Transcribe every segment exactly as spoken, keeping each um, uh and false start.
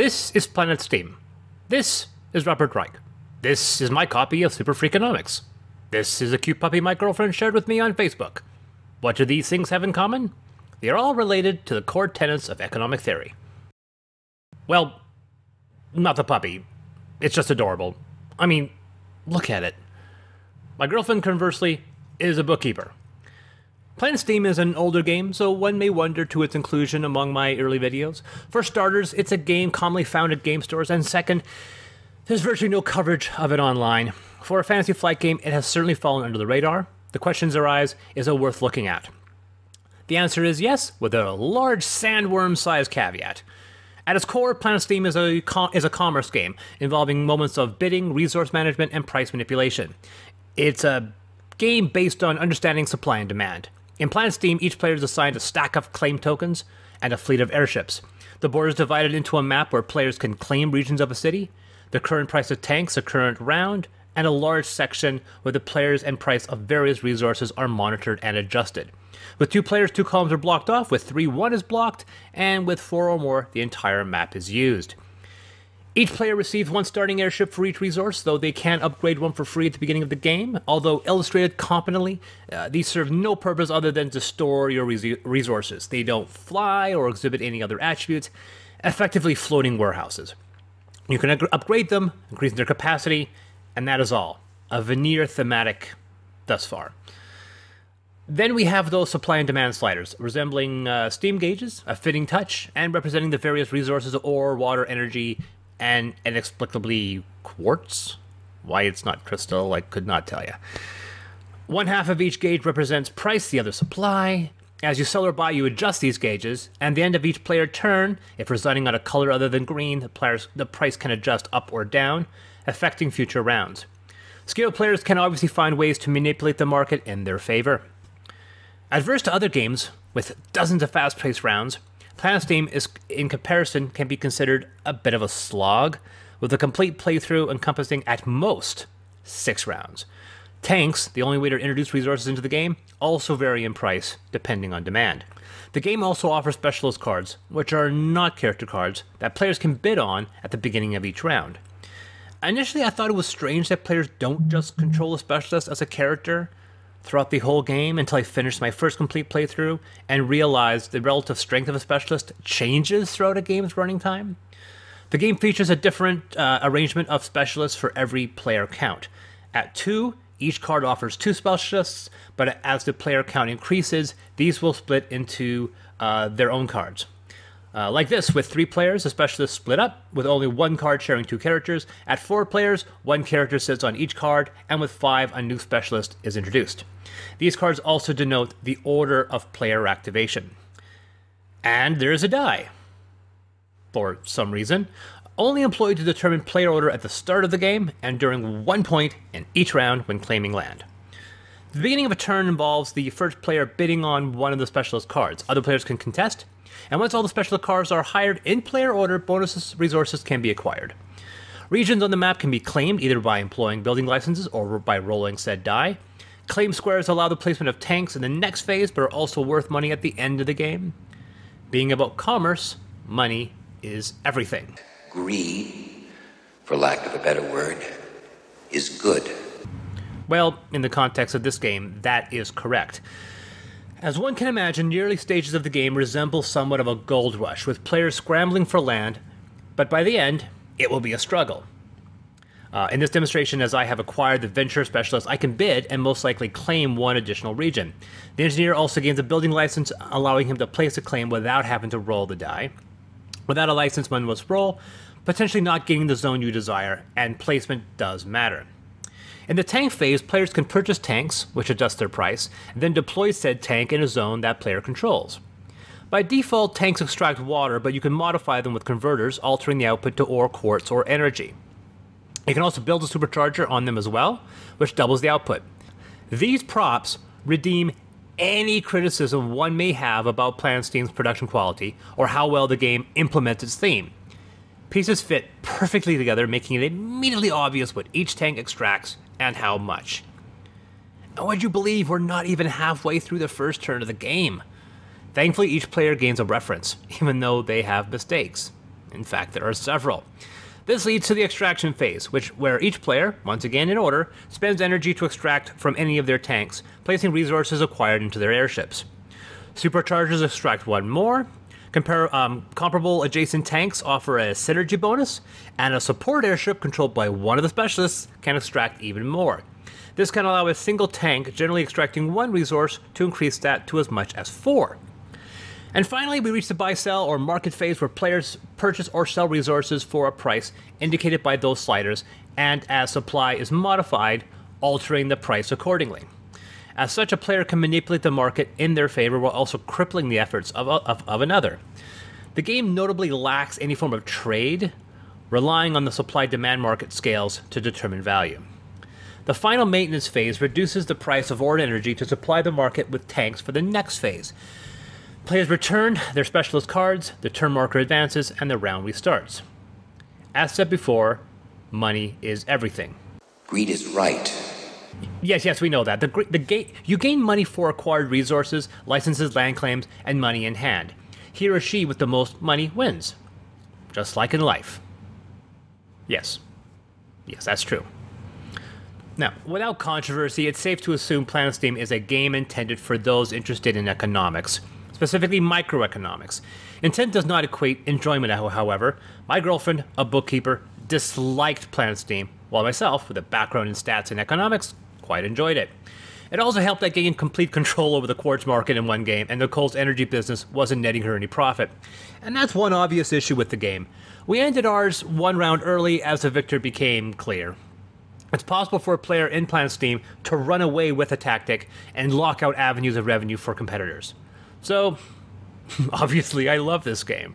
This is Planet Steam. This is Robert Reich. This is my copy of Super Freakonomics. This is a cute puppy my girlfriend shared with me on Facebook. What do these things have in common? They are all related to the core tenets of economic theory. Well, not the puppy. It's just adorable. I mean, look at it. My girlfriend, conversely, is a bookkeeper. Planet Steam is an older game, so one may wonder to its inclusion among my early videos. For starters, it's a game commonly found at game stores, and second, there's virtually no coverage of it online. For a Fantasy Flight game, it has certainly fallen under the radar. The questions arise, is it worth looking at? The answer is yes, with a large sandworm-sized caveat. At its core, Planet Steam is a, com is a commerce game, involving moments of bidding, resource management, and price manipulation. It's a game based on understanding supply and demand. In Planet Steam, each player is assigned a stack of claim tokens and a fleet of airships. The board is divided into a map where players can claim regions of a city, the current price of tanks, the current round, and a large section where the players and price of various resources are monitored and adjusted. With two players, two columns are blocked off, with three, one is blocked, and with four or more, the entire map is used. Each player receives one starting airship for each resource, though they can upgrade one for free at the beginning of the game. Although illustrated competently, uh, these serve no purpose other than to store your res resources. They don't fly or exhibit any other attributes, effectively floating warehouses. You can upgrade them, increasing their capacity, and that is all. A veneer thematic thus far. Then we have those supply and demand sliders, resembling uh, steam gauges, a fitting touch, and representing the various resources of ore, water, energy, and inexplicably quartz? Why it's not crystal, I could not tell you. One half of each gauge represents price, the other supply. As you sell or buy, you adjust these gauges, and at the end of each player turn, if residing on a color other than green, the, players, the price can adjust up or down, affecting future rounds. Skilled players can obviously find ways to manipulate the market in their favor. Adverse to other games, with dozens of fast-paced rounds, Planet Steam is, in comparison, can be considered a bit of a slog, with a complete playthrough encompassing at most six rounds. Tanks, the only way to introduce resources into the game, also vary in price, depending on demand. The game also offers specialist cards, which are not character cards, that players can bid on at the beginning of each round. Initially, I thought it was strange that players don't just control a specialist as a character throughout the whole game until I finished my first complete playthrough and realized the relative strength of a specialist changes throughout a game's running time. The game features a different uh, arrangement of specialists for every player count. At two, each card offers two specialists, but as the player count increases, these will split into uh, their own cards. Uh, like this, with three players, the specialists split up, with only one card sharing two characters. At four players, one character sits on each card, and with five, a new specialist is introduced. These cards also denote the order of player activation. And there is a die, for some reason, only employed to determine player order at the start of the game and during one point in each round when claiming land. The beginning of a turn involves the first player bidding on one of the specialist cards. Other players can contest, and once all the specialist cards are hired in player order, bonus resources can be acquired. Regions on the map can be claimed either by employing building licenses or by rolling said die. Claim squares allow the placement of tanks in the next phase, but are also worth money at the end of the game. Being about commerce, money is everything. Greed, for lack of a better word, is good. Well, in the context of this game, that is correct. As one can imagine, the early stages of the game resemble somewhat of a gold rush, with players scrambling for land, but by the end, it will be a struggle. Uh, in this demonstration, as I have acquired the Venture Specialist, I can bid and most likely claim one additional region. The Engineer also gains a building license, allowing him to place a claim without having to roll the die. Without a license, one must roll, potentially not getting the zone you desire, and placement does matter. In the tank phase, players can purchase tanks, which adjust their price, and then deploy said tank in a zone that player controls. By default, tanks extract water, but you can modify them with converters, altering the output to ore, quartz, or energy. You can also build a supercharger on them as well, which doubles the output. These props redeem any criticism one may have about Planet Steam's production quality or how well the game implements its theme. Pieces fit perfectly together, making it immediately obvious what each tank extracts and how much. And would you believe we're not even halfway through the first turn of the game? Thankfully, each player gains a reference, even though they have mistakes. In fact, there are several. This leads to the extraction phase, which where each player, once again in order, spends energy to extract from any of their tanks, placing resources acquired into their airships. Superchargers extract one more, compare, um, comparable adjacent tanks offer a synergy bonus, and a support airship controlled by one of the specialists can extract even more. This can allow a single tank, generally extracting one resource, to increase that to as much as four. And finally, we reach the buy, sell, or market phase where players purchase or sell resources for a price indicated by those sliders, and as supply is modified, altering the price accordingly. As such, a player can manipulate the market in their favor while also crippling the efforts of, of, of another. The game notably lacks any form of trade, relying on the supply-demand market scales to determine value. The final maintenance phase reduces the price of ore energy to supply the market with tanks for the next phase. Players return their specialist cards, the turn marker advances, and the round restarts. As said before, money is everything. Greed is right. Yes, yes, we know that. The, the ga- you gain money for acquired resources, licenses, land claims, and money in hand. He or she with the most money wins. Just like in life. Yes. Yes, that's true. Now, without controversy, it's safe to assume Planet Steam is a game intended for those interested in economics, specifically microeconomics. Intent does not equate enjoyment, however. My girlfriend, a bookkeeper, disliked Planet Steam, while myself, with a background in stats and economics, quite enjoyed it. It also helped that I gained complete control over the quartz market in one game, and Nicole's energy business wasn't netting her any profit. And that's one obvious issue with the game. We ended ours one round early as the victor became clear. It's possible for a player in Planet Steam to run away with a tactic and lock out avenues of revenue for competitors. So, obviously, I love this game.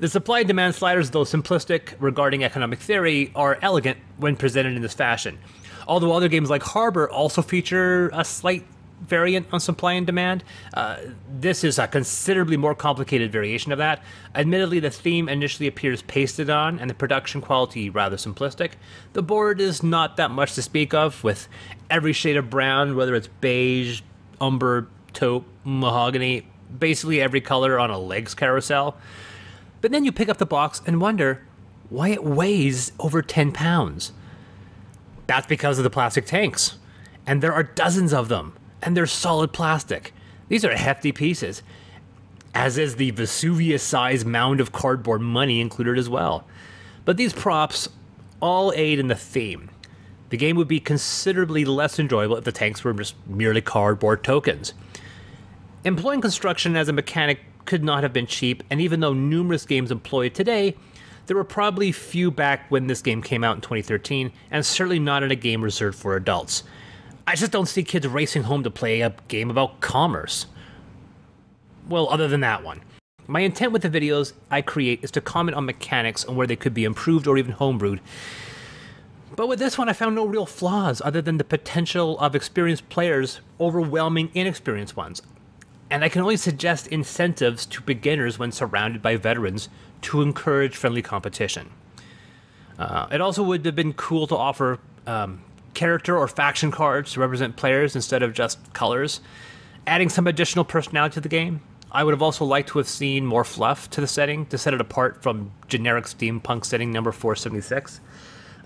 The supply and demand sliders, though simplistic regarding economic theory, are elegant when presented in this fashion. Although other games like Harbor also feature a slight variant on supply and demand, uh, this is a considerably more complicated variation of that. Admittedly, the theme initially appears pasted on, and the production quality rather simplistic. The board is not that much to speak of, with every shade of brown, whether it's beige, umber, taupe, mahogany, basically every color on a legs carousel. But then you pick up the box and wonder why it weighs over ten pounds. That's because of the plastic tanks. And there are dozens of them. And they're solid plastic. These are hefty pieces, as is the Vesuvius-sized mound of cardboard money included as well. But these props all aid in the theme. The game would be considerably less enjoyable if the tanks were just merely cardboard tokens. Employing construction as a mechanic could not have been cheap, and even though numerous games employ it today, there were probably few back when this game came out in twenty thirteen, and certainly not in a game reserved for adults. I just don't see kids racing home to play a game about commerce. Well, other than that one. My intent with the videos I create is to comment on mechanics and where they could be improved or even homebrewed. But with this one, I found no real flaws other than the potential of experienced players overwhelming inexperienced ones. And I can only suggest incentives to beginners when surrounded by veterans to encourage friendly competition. Uh, it also would have been cool to offer um, character or faction cards to represent players instead of just colors, adding some additional personality to the game. I would have also liked to have seen more fluff to the setting to set it apart from generic steampunk setting number four seventy-six.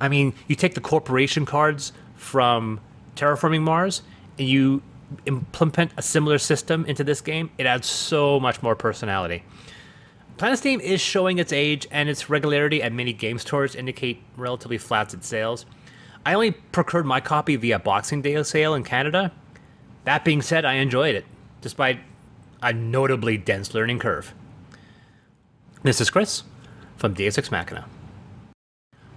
I mean, you take the corporation cards from Terraforming Mars and you implement a similar system into this game, it adds so much more personality. Planet Steam is showing its age, and its regularity at many game stores indicate relatively flaccid sales. I only procured my copy via Boxing Day sale in Canada. That being said, I enjoyed it, despite a notably dense learning curve. This is Chris from Deus Ex Machina.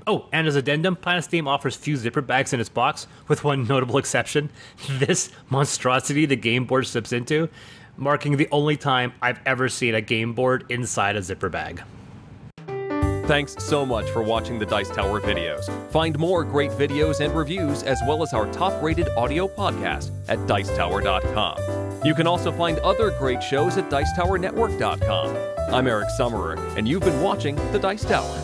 Oh, and as addendum, Planet Steam offers few zipper bags in its box, with one notable exception. This monstrosity the game board slips into, marking the only time I've ever seen a game board inside a zipper bag. Thanks so much for watching the Dice Tower videos. Find more great videos and reviews, as well as our top-rated audio podcast at Dicetower dot com. You can also find other great shows at Dicetower network dot com. I'm Eric Sommerer, and you've been watching the Dice Tower.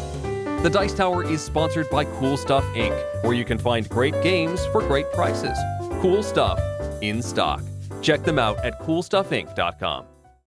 The Dice Tower is sponsored by Cool Stuff, Incorporated, where you can find great games for great prices. Cool Stuff, in stock. Check them out at cool stuff inc dot com.